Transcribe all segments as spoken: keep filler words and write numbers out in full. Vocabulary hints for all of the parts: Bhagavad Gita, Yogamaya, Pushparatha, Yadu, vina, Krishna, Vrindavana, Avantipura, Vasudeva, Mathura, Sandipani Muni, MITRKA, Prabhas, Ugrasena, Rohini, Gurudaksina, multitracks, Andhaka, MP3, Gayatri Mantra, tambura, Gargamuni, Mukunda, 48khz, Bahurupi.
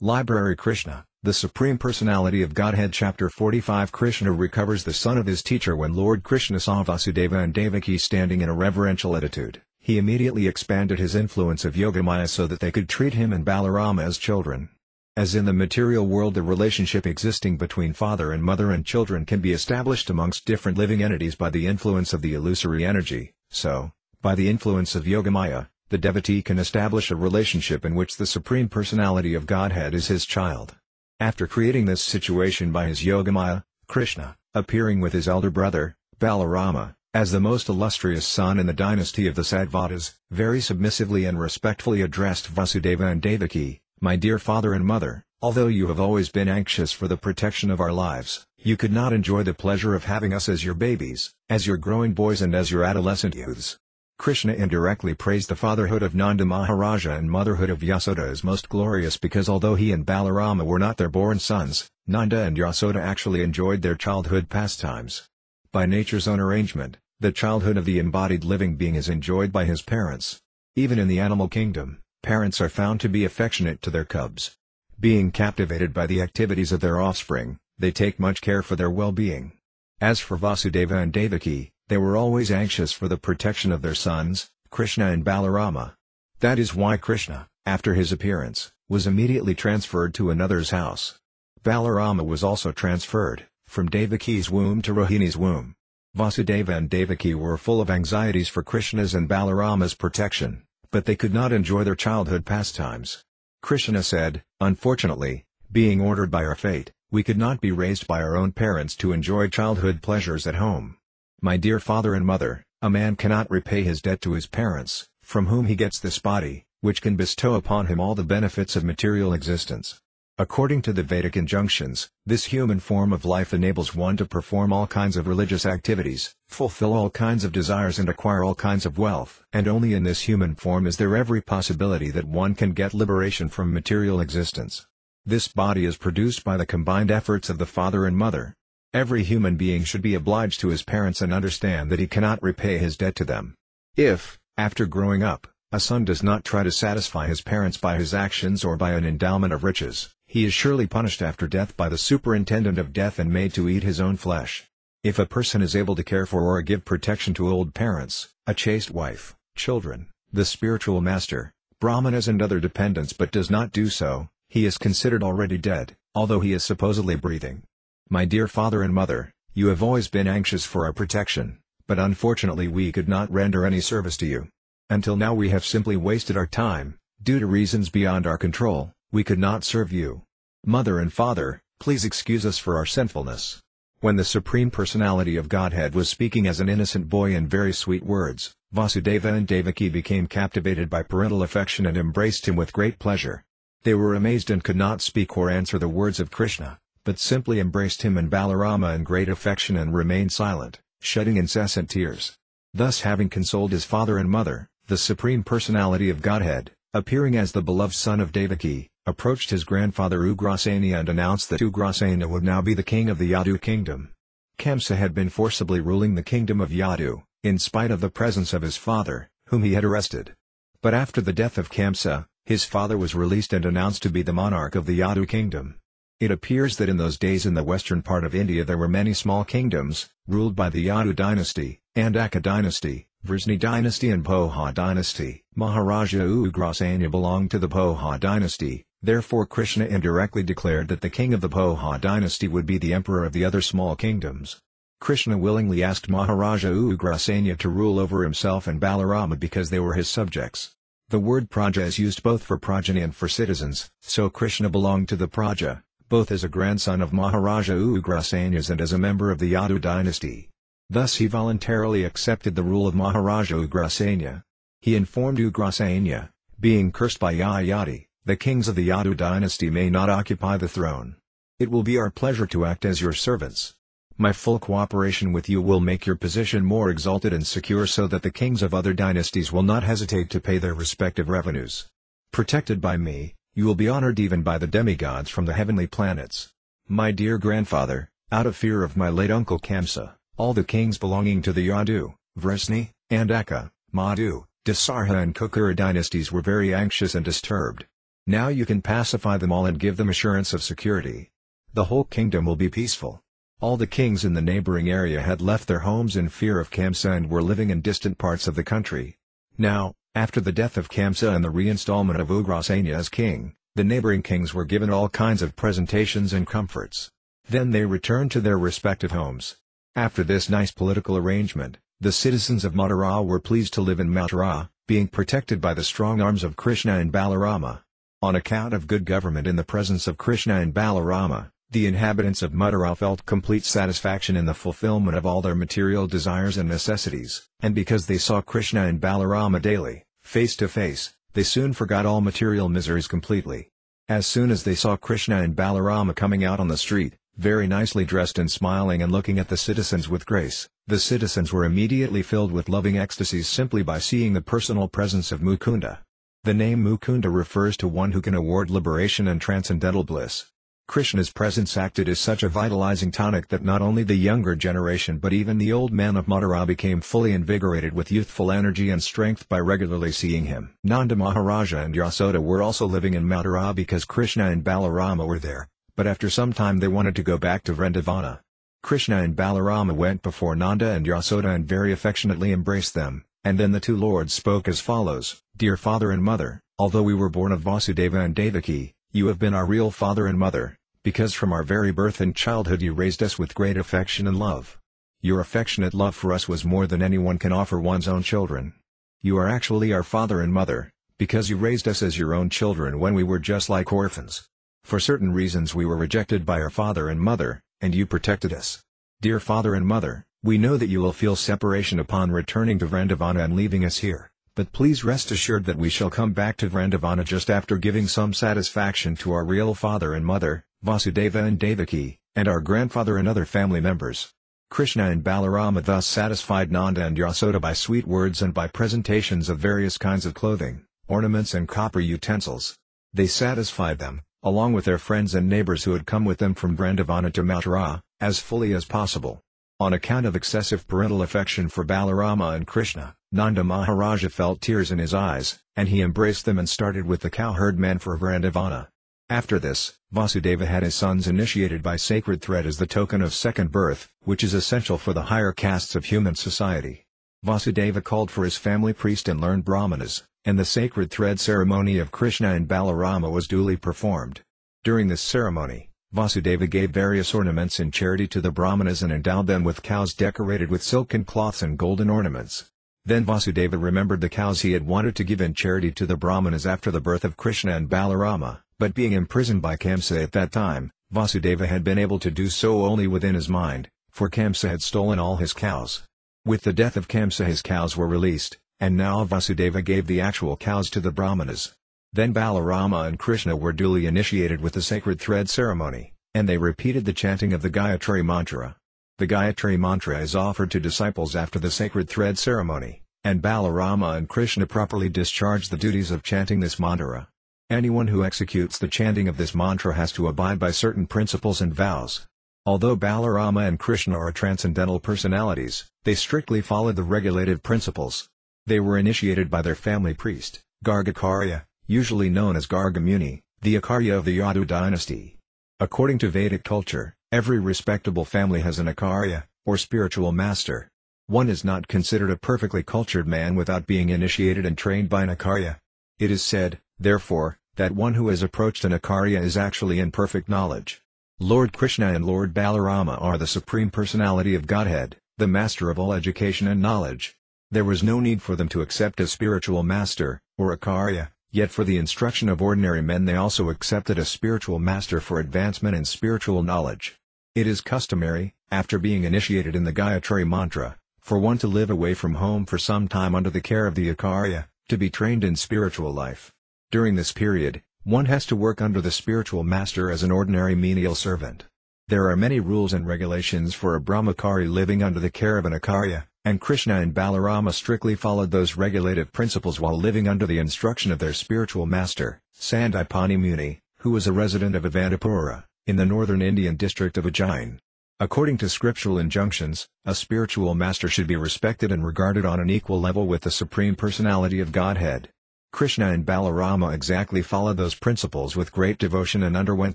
Library Krishna, the Supreme Personality of Godhead. Chapter forty-five. Krishna recovers the son of his teacher. When Lord Krishna saw Vasudeva and Devaki standing in a reverential attitude, he immediately expanded his influence of Yogamaya so that they could treat him and Balarama as children. As in the material world, the relationship existing between father and mother and children can be established amongst different living entities by the influence of the illusory energy, so, by the influence of Yogamaya, the devotee can establish a relationship in which the Supreme Personality of Godhead is his child. After creating this situation by his Yogamaya, Krishna, appearing with his elder brother, Balarama, as the most illustrious son in the dynasty of the Sattvatas, very submissively and respectfully addressed Vasudeva and Devaki, "My dear father and mother, although you have always been anxious for the protection of our lives, you could not enjoy the pleasure of having us as your babies, as your growing boys and as your adolescent youths." Krishna indirectly praised the fatherhood of Nanda Maharaja and motherhood of Yasoda as most glorious because although he and Balarama were not their born sons, Nanda and Yasoda actually enjoyed their childhood pastimes. By nature's own arrangement, the childhood of the embodied living being is enjoyed by his parents. Even in the animal kingdom, parents are found to be affectionate to their cubs. Being captivated by the activities of their offspring, they take much care for their well-being. As for Vasudeva and Devaki, they were always anxious for the protection of their sons, Krishna and Balarama. That is why Krishna, after his appearance, was immediately transferred to another's house. Balarama was also transferred, from Devaki's womb to Rohini's womb. Vasudeva and Devaki were full of anxieties for Krishna's and Balarama's protection, but they could not enjoy their childhood pastimes. Krishna said, "Unfortunately, being ordered by our fate, we could not be raised by our own parents to enjoy childhood pleasures at home. My dear father and mother, a man cannot repay his debt to his parents, from whom he gets this body, which can bestow upon him all the benefits of material existence. According to the Vedic injunctions, this human form of life enables one to perform all kinds of religious activities, fulfill all kinds of desires and acquire all kinds of wealth. And only in this human form is there every possibility that one can get liberation from material existence. This body is produced by the combined efforts of the father and mother. Every human being should be obliged to his parents and understand that he cannot repay his debt to them. If, after growing up, a son does not try to satisfy his parents by his actions or by an endowment of riches, he is surely punished after death by the superintendent of death and made to eat his own flesh. If a person is able to care for or give protection to old parents, a chaste wife, children, the spiritual master, brahmanas and other dependents but does not do so, he is considered already dead, although he is supposedly breathing. My dear father and mother, you have always been anxious for our protection, but unfortunately we could not render any service to you. Until now we have simply wasted our time, due to reasons beyond our control. We could not serve you. Mother and father, please excuse us for our sinfulness." When the Supreme Personality of Godhead was speaking as an innocent boy in very sweet words, Vasudeva and Devaki became captivated by parental affection and embraced him with great pleasure. They were amazed and could not speak or answer the words of Krishna, but simply embraced him and Balarama in great affection and remained silent, shedding incessant tears. Thus having consoled his father and mother, the Supreme Personality of Godhead, appearing as the beloved son of Devaki, approached his grandfather Ugrasena and announced that Ugrasena would now be the king of the Yadu kingdom. Kamsa had been forcibly ruling the kingdom of Yadu, in spite of the presence of his father, whom he had arrested. But after the death of Kamsa, his father was released and announced to be the monarch of the Yadu kingdom. It appears that in those days in the western part of India there were many small kingdoms, ruled by the Yadu dynasty, Andhaka dynasty, Vrishni dynasty and Poha dynasty. Maharaja Ugrasena belonged to the Poha dynasty. Therefore Krishna indirectly declared that the king of the Poha dynasty would be the emperor of the other small kingdoms. Krishna willingly asked Maharaja Ugrasena to rule over himself and Balarama because they were his subjects. The word praja is used both for progeny and for citizens, so Krishna belonged to the praja, both as a grandson of Maharaja Ugrasena's and as a member of the Yadu dynasty. Thus he voluntarily accepted the rule of Maharaja Ugrasena. He informed Ugrasena, "Being cursed by Yayati, the kings of the Yadu dynasty may not occupy the throne. It will be our pleasure to act as your servants. My full cooperation with you will make your position more exalted and secure so that the kings of other dynasties will not hesitate to pay their respective revenues. Protected by me, you will be honored even by the demigods from the heavenly planets. My dear grandfather, out of fear of my late uncle Kamsa, all the kings belonging to the Yadu, Vrishni, Andhaka, Madhu, Dasarha and Kukura dynasties were very anxious and disturbed. Now you can pacify them all and give them assurance of security. The whole kingdom will be peaceful. All the kings in the neighboring area had left their homes in fear of Kamsa and were living in distant parts of the country. Now, after the death of Kamsa and the reinstallment of Ugrasena as king, the neighboring kings were given all kinds of presentations and comforts. Then they returned to their respective homes. After this nice political arrangement, the citizens of Mathura were pleased to live in Mathura, being protected by the strong arms of Krishna and Balarama. On account of good government in the presence of Krishna and Balarama, the inhabitants of Mathura felt complete satisfaction in the fulfillment of all their material desires and necessities, and because they saw Krishna and Balarama daily, face to face, they soon forgot all material miseries completely. As soon as they saw Krishna and Balarama coming out on the street, very nicely dressed and smiling and looking at the citizens with grace, the citizens were immediately filled with loving ecstasies simply by seeing the personal presence of Mukunda. The name Mukunda refers to one who can award liberation and transcendental bliss. Krishna's presence acted as such a vitalizing tonic that not only the younger generation but even the old man of Mathura became fully invigorated with youthful energy and strength by regularly seeing him. Nanda Maharaja and Yasoda were also living in Mathura because Krishna and Balarama were there. But after some time they wanted to go back to Vrindavana. Krishna and Balarama went before Nanda and Yasoda and very affectionately embraced them, and then the two lords spoke as follows, "Dear father and mother, although we were born of Vasudeva and Devaki, you have been our real father and mother, because from our very birth and childhood you raised us with great affection and love. Your affectionate love for us was more than anyone can offer one's own children. You are actually our father and mother, because you raised us as your own children when we were just like orphans. For certain reasons we were rejected by our father and mother, and you protected us. Dear father and mother, we know that you will feel separation upon returning to Vrindavana and leaving us here, but please rest assured that we shall come back to Vrindavana just after giving some satisfaction to our real father and mother, Vasudeva and Devaki, and our grandfather and other family members." Krishna and Balarama thus satisfied Nanda and Yasoda by sweet words and by presentations of various kinds of clothing, ornaments and copper utensils. They satisfied them, along with their friends and neighbors who had come with them from Vrindavana to Mathura, as fully as possible. On account of excessive parental affection for Balarama and Krishna, Nanda Maharaja felt tears in his eyes, and he embraced them and started with the cowherd man for Vrindavana. After this, Vasudeva had his sons initiated by sacred thread as the token of second birth, which is essential for the higher castes of human society. Vasudeva called for his family priest and learned brahmanas, and the sacred thread ceremony of Krishna and Balarama was duly performed. During this ceremony, Vasudeva gave various ornaments in charity to the brahmanas and endowed them with cows decorated with silken cloths and golden ornaments. Then Vasudeva remembered the cows he had wanted to give in charity to the brahmanas after the birth of Krishna and Balarama, but being imprisoned by Kamsa at that time, Vasudeva had been able to do so only within his mind, for Kamsa had stolen all his cows. With the death of Kamsa his cows were released, and now Vasudeva gave the actual cows to the brahmanas. Then Balarama and Krishna were duly initiated with the sacred thread ceremony, and they repeated the chanting of the Gayatri Mantra. The Gayatri Mantra is offered to disciples after the sacred thread ceremony, and Balarama and Krishna properly discharge the duties of chanting this mantra. Anyone who executes the chanting of this mantra has to abide by certain principles and vows. Although Balarama and Krishna are transcendental personalities, they strictly followed the regulative principles. They were initiated by their family priest, Gargakarya, usually known as Gargamuni, the Akarya of the Yadu dynasty. According to Vedic culture, every respectable family has an Akarya, or spiritual master. One is not considered a perfectly cultured man without being initiated and trained by an Akarya. It is said, therefore, that one who has approached an Akarya is actually in perfect knowledge. Lord Krishna and Lord Balarama are the Supreme Personality of Godhead, the master of all education and knowledge. There was no need for them to accept a spiritual master, or Akarya, yet for the instruction of ordinary men they also accepted a spiritual master for advancement in spiritual knowledge. It is customary, after being initiated in the Gayatri Mantra, for one to live away from home for some time under the care of the Akarya, to be trained in spiritual life. During this period, one has to work under the spiritual master as an ordinary menial servant. There are many rules and regulations for a brahmachari living under the care of an Akarya, and Krishna and Balarama strictly followed those regulative principles while living under the instruction of their spiritual master, Sandipani Muni, who was a resident of Avantipura, in the northern Indian district of Ajain. According to scriptural injunctions, a spiritual master should be respected and regarded on an equal level with the Supreme Personality of Godhead. Krishna and Balarama exactly followed those principles with great devotion and underwent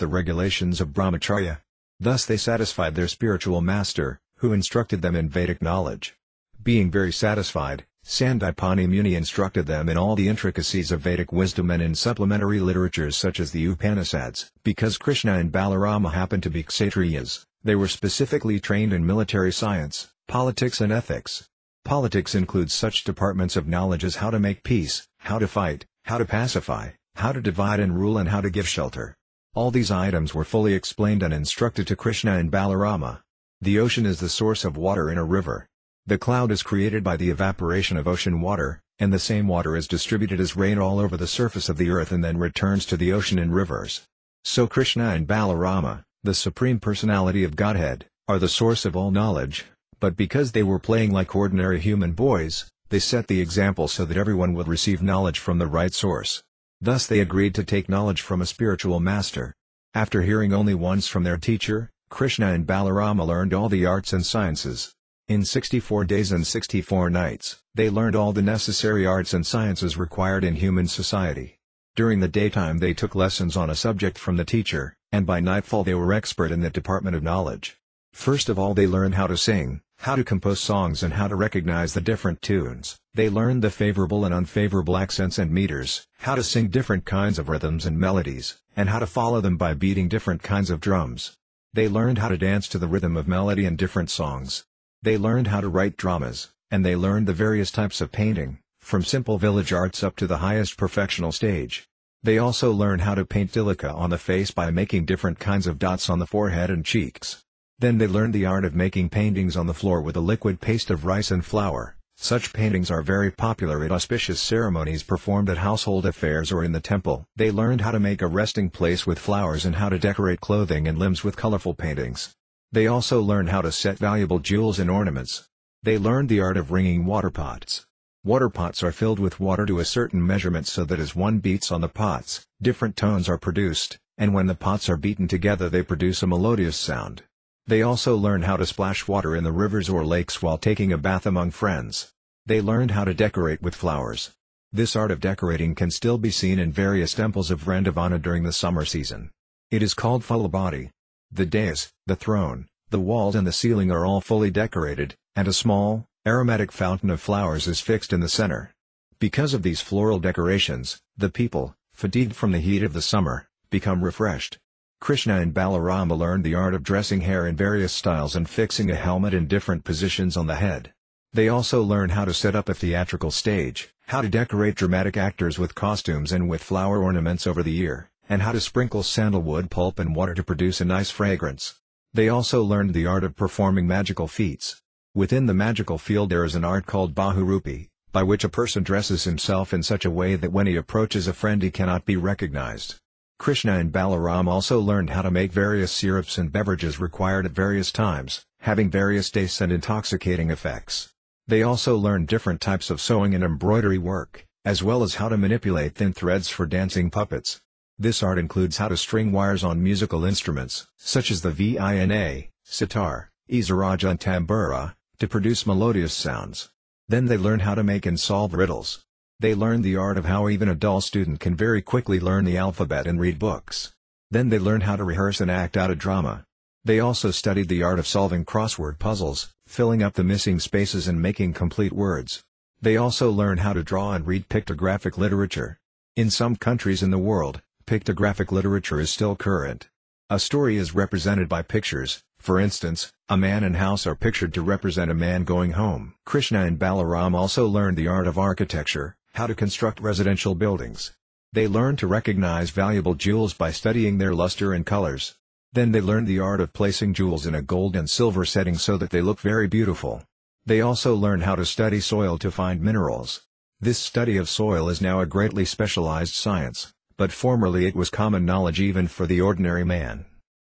the regulations of brahmacharya. Thus they satisfied their spiritual master, who instructed them in Vedic knowledge. Being very satisfied, Sandipani Muni instructed them in all the intricacies of Vedic wisdom and in supplementary literatures such as the Upanishads. Because Krishna and Balarama happened to be Kshatriyas, they were specifically trained in military science, politics and ethics. Politics includes such departments of knowledge as how to make peace, how to fight, how to pacify, how to divide and rule, and how to give shelter. All these items were fully explained and instructed to Krishna and Balarama. The ocean is the source of water in a river. The cloud is created by the evaporation of ocean water, and the same water is distributed as rain all over the surface of the earth and then returns to the ocean in rivers. So Krishna and Balarama, the Supreme Personality of Godhead, are the source of all knowledge, but because they were playing like ordinary human boys, they set the example so that everyone would receive knowledge from the right source. Thus they agreed to take knowledge from a spiritual master. After hearing only once from their teacher, Krishna and Balarama learned all the arts and sciences. In sixty-four days and sixty-four nights, they learned all the necessary arts and sciences required in human society. During the daytime they took lessons on a subject from the teacher, and by nightfall they were expert in that department of knowledge. First of all they learned how to sing, how to compose songs and how to recognize the different tunes. They learned the favorable and unfavorable accents and meters, how to sing different kinds of rhythms and melodies, and how to follow them by beating different kinds of drums. They learned how to dance to the rhythm of melody and different songs. They learned how to write dramas, and they learned the various types of painting, from simple village arts up to the highest professional stage. They also learned how to paint tilaka on the face by making different kinds of dots on the forehead and cheeks. Then they learned the art of making paintings on the floor with a liquid paste of rice and flour. Such paintings are very popular at auspicious ceremonies performed at household affairs or in the temple. They learned how to make a resting place with flowers and how to decorate clothing and limbs with colorful paintings. They also learned how to set valuable jewels and ornaments. They learned the art of ringing water pots. Water pots are filled with water to a certain measurement so that as one beats on the pots, different tones are produced, and when the pots are beaten together they produce a melodious sound. They also learned how to splash water in the rivers or lakes while taking a bath among friends. They learned how to decorate with flowers. This art of decorating can still be seen in various temples of Vrindavana during the summer season. It is called Phalabadi. The dais, the throne, the walls and the ceiling are all fully decorated, and a small, aromatic fountain of flowers is fixed in the center. Because of these floral decorations, the people, fatigued from the heat of the summer, become refreshed. Krishna and Balarama learned the art of dressing hair in various styles and fixing a helmet in different positions on the head. They also learned how to set up a theatrical stage, how to decorate dramatic actors with costumes and with flower ornaments over the ear, and how to sprinkle sandalwood pulp and water to produce a nice fragrance. They also learned the art of performing magical feats. Within the magical field there is an art called Bahurupi, by which a person dresses himself in such a way that when he approaches a friend he cannot be recognized. Krishna and Balarama also learned how to make various syrups and beverages required at various times, having various tastes and intoxicating effects. They also learned different types of sewing and embroidery work, as well as how to manipulate thin threads for dancing puppets. This art includes how to string wires on musical instruments, such as the vina, sitar, izaraja and tambura, to produce melodious sounds. Then they learn how to make and solve riddles. They learn the art of how even a dull student can very quickly learn the alphabet and read books. Then they learn how to rehearse and act out a drama. They also studied the art of solving crossword puzzles, filling up the missing spaces and making complete words. They also learn how to draw and read pictographic literature. In some countries in the world, pictographic literature is still current. A story is represented by pictures. For instance, a man and house are pictured to represent a man going home. Krishna and Balarama also learned the art of architecture, how to construct residential buildings. They learned to recognize valuable jewels by studying their luster and colors. Then they learned the art of placing jewels in a gold and silver setting so that they look very beautiful. They also learned how to study soil to find minerals. This study of soil is now a greatly specialized science, but formerly it was common knowledge even for the ordinary man.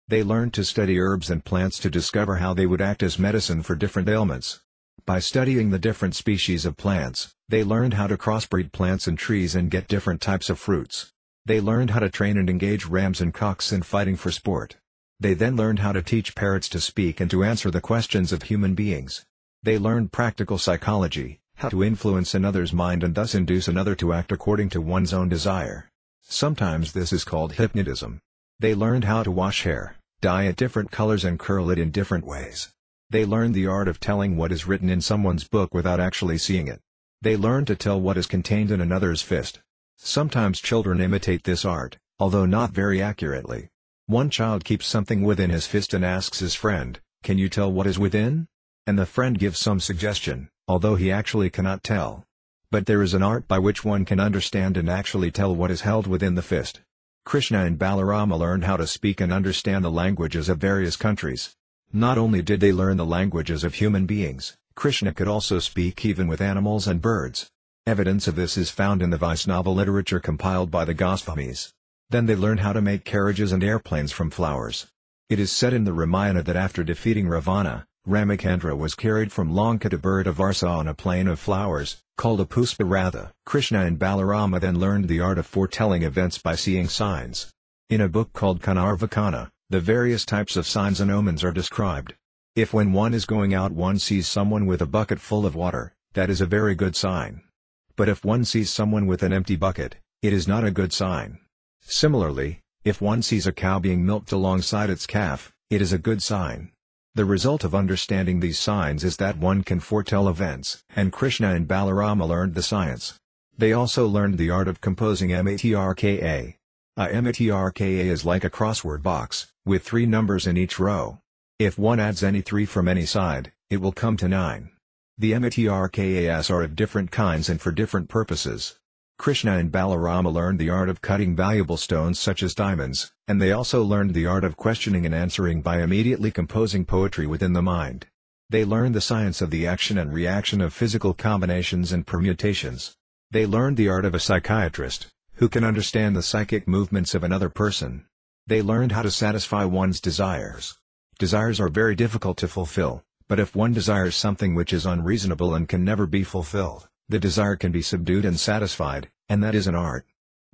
They learned to study herbs and plants to discover how they would act as medicine for different ailments. By studying the different species of plants, they learned how to crossbreed plants and trees and get different types of fruits. They learned how to train and engage rams and cocks in fighting for sport. They then learned how to teach parrots to speak and to answer the questions of human beings. They learned practical psychology, how to influence another's mind and thus induce another to act according to one's own desire. Sometimes this is called hypnotism. They learned how to wash hair, dye it different colors and curl it in different ways. They learned the art of telling what is written in someone's book without actually seeing it. They learned to tell what is contained in another's fist. Sometimes children imitate this art, although not very accurately. One child keeps something within his fist and asks his friend, "Can you tell what is within?" And the friend gives some suggestion, although he actually cannot tell. But there is an art by which one can understand and actually tell what is held within the fist. Krishna and Balarama learned how to speak and understand the languages of various countries. Not only did they learn the languages of human beings, Krishna could also speak even with animals and birds. Evidence of this is found in the Vaishnava literature compiled by the Goswamis. Then they learned how to make carriages and airplanes from flowers. It is said in the Ramayana that after defeating Ravana, Ramachandra was carried from Lanka to Bhardvarasa on a plain of flowers, called a Pushparatha. Krishna and Balarama then learned the art of foretelling events by seeing signs. In a book called Kanarvakana, the various types of signs and omens are described. If when one is going out one sees someone with a bucket full of water, that is a very good sign. But if one sees someone with an empty bucket, it is not a good sign. Similarly, if one sees a cow being milked alongside its calf, it is a good sign. The result of understanding these signs is that one can foretell events, and Krishna and Balarama learned the science. They also learned the art of composing MITRKA. A MITRKA is like a crossword box, with three numbers in each row. If one adds any three from any side, it will come to nine. The MITRKAs are of different kinds and for different purposes. Krishna and Balarama learned the art of cutting valuable stones such as diamonds, and they also learned the art of questioning and answering by immediately composing poetry within the mind. They learned the science of the action and reaction of physical combinations and permutations. They learned the art of a psychiatrist, who can understand the psychic movements of another person. They learned how to satisfy one's desires. Desires are very difficult to fulfill, but if one desires something which is unreasonable and can never be fulfilled, the desire can be subdued and satisfied, and that is an art.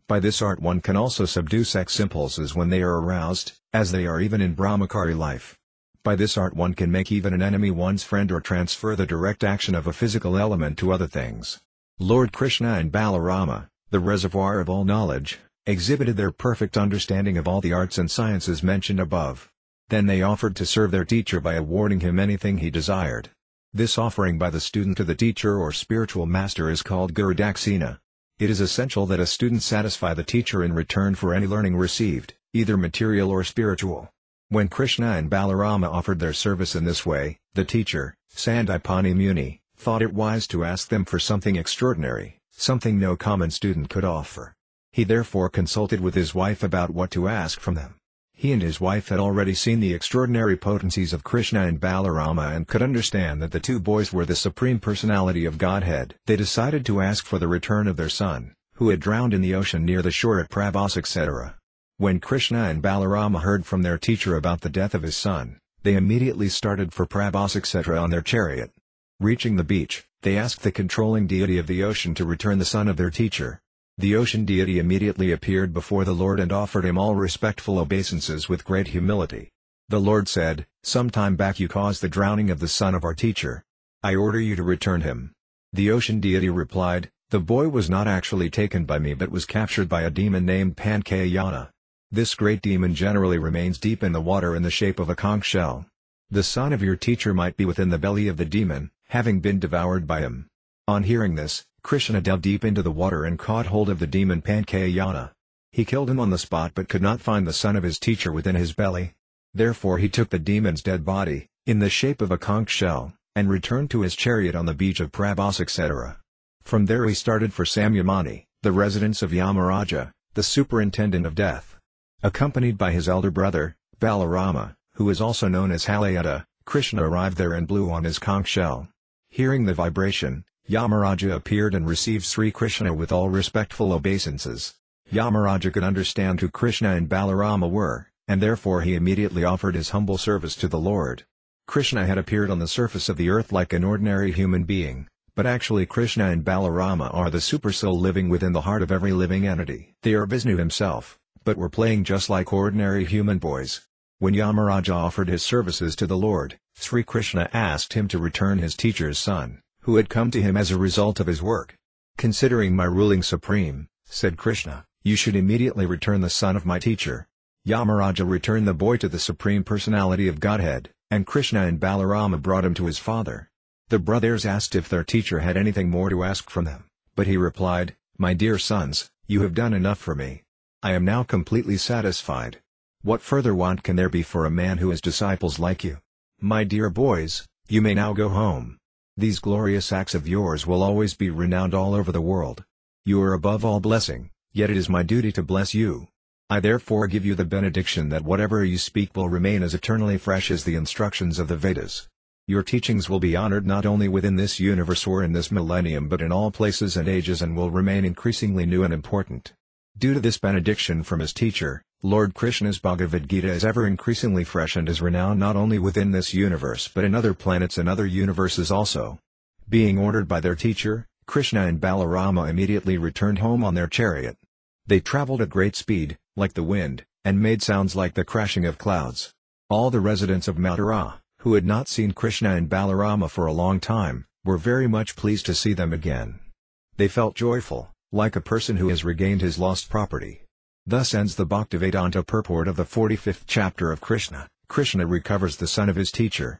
By this art one can also subdue sex impulses when they are aroused, as they are even in Brahmachari life. By this art one can make even an enemy one's friend or transfer the direct action of a physical element to other things. Lord Krishna and Balarama, the reservoir of all knowledge, exhibited their perfect understanding of all the arts and sciences mentioned above. Then they offered to serve their teacher by awarding him anything he desired. This offering by the student to the teacher or spiritual master is called Gurudaksina. It is essential that a student satisfy the teacher in return for any learning received, either material or spiritual. When Krishna and Balarama offered their service in this way, the teacher, Sandipani Muni, thought it wise to ask them for something extraordinary, something no common student could offer. He therefore consulted with his wife about what to ask from them. He and his wife had already seen the extraordinary potencies of Krishna and Balarama and could understand that the two boys were the Supreme Personality of Godhead. They decided to ask for the return of their son, who had drowned in the ocean near the shore at Prabhas, et cetera. When Krishna and Balarama heard from their teacher about the death of his son, they immediately started for Prabhas, et cetera on their chariot. Reaching the beach, they asked the controlling deity of the ocean to return the son of their teacher. The ocean deity immediately appeared before the Lord and offered him all respectful obeisances with great humility. The Lord said, "Some time back you caused the drowning of the son of our teacher. I order you to return him." The ocean deity replied, "The boy was not actually taken by me but was captured by a demon named Pañcajana. This great demon generally remains deep in the water in the shape of a conch shell. The son of your teacher might be within the belly of the demon, having been devoured by him." On hearing this, Krishna delved deep into the water and caught hold of the demon Pañcajana. He killed him on the spot but could not find the son of his teacher within his belly. Therefore he took the demon's dead body, in the shape of a conch shell, and returned to his chariot on the beach of Prabhas, et cetera. From there he started for Samyamani, the residence of Yamaraja, the superintendent of death. Accompanied by his elder brother, Balarama, who is also known as Halayata, Krishna arrived there and blew on his conch shell. Hearing the vibration, Yamaraja appeared and received Sri Krishna with all respectful obeisances. Yamaraja could understand who Krishna and Balarama were, and therefore he immediately offered his humble service to the Lord. Krishna had appeared on the surface of the earth like an ordinary human being, but actually Krishna and Balarama are the Supersoul living within the heart of every living entity. They are Vishnu himself, but were playing just like ordinary human boys. When Yamaraja offered his services to the Lord, Sri Krishna asked him to return his teacher's son, who had come to him as a result of his work. "Considering my ruling supreme," said Krishna, "you should immediately return the son of my teacher." Yamaraja returned the boy to the Supreme Personality of Godhead, and Krishna and Balarama brought him to his father. The brothers asked if their teacher had anything more to ask from them, but he replied, "My dear sons, you have done enough for me. I am now completely satisfied. What further want can there be for a man who has disciples like you? My dear boys, you may now go home. These glorious acts of yours will always be renowned all over the world. You are above all blessing, yet it is my duty to bless you. I therefore give you the benediction that whatever you speak will remain as eternally fresh as the instructions of the Vedas. Your teachings will be honored not only within this universe or in this millennium but in all places and ages, and will remain increasingly new and important." Due to this benediction from his teacher, Lord Krishna's Bhagavad Gita is ever increasingly fresh and is renowned not only within this universe but in other planets and other universes also. Being ordered by their teacher, Krishna and Balarama immediately returned home on their chariot. They traveled at great speed, like the wind, and made sounds like the crashing of clouds. All the residents of Mathura, who had not seen Krishna and Balarama for a long time, were very much pleased to see them again. They felt joyful, like a person who has regained his lost property. Thus ends the Bhaktivedanta purport of the forty-fifth chapter of Krishna. Krishna recovers the son of his teacher.